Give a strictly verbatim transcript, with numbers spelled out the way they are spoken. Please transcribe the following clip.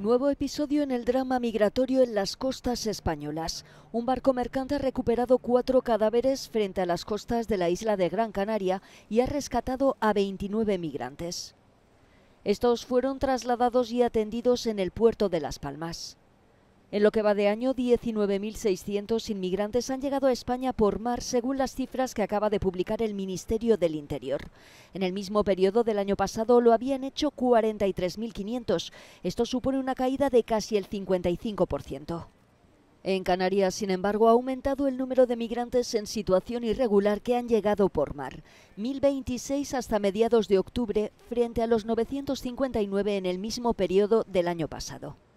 Nuevo episodio en el drama migratorio en las costas españolas. Un barco mercante ha recuperado cuatro cadáveres frente a las costas de la isla de Gran Canaria y ha rescatado a veintinueve migrantes. Estos fueron trasladados y atendidos en el puerto de Las Palmas. En lo que va de año, diecinueve mil seiscientos inmigrantes han llegado a España por mar, según las cifras que acaba de publicar el Ministerio del Interior. En el mismo periodo del año pasado lo habían hecho cuarenta y tres mil quinientos. Esto supone una caída de casi el cincuenta y cinco por ciento. En Canarias, sin embargo, ha aumentado el número de migrantes en situación irregular que han llegado por mar. mil veintiséis hasta mediados de octubre, frente a los novecientos cincuenta y nueve en el mismo periodo del año pasado.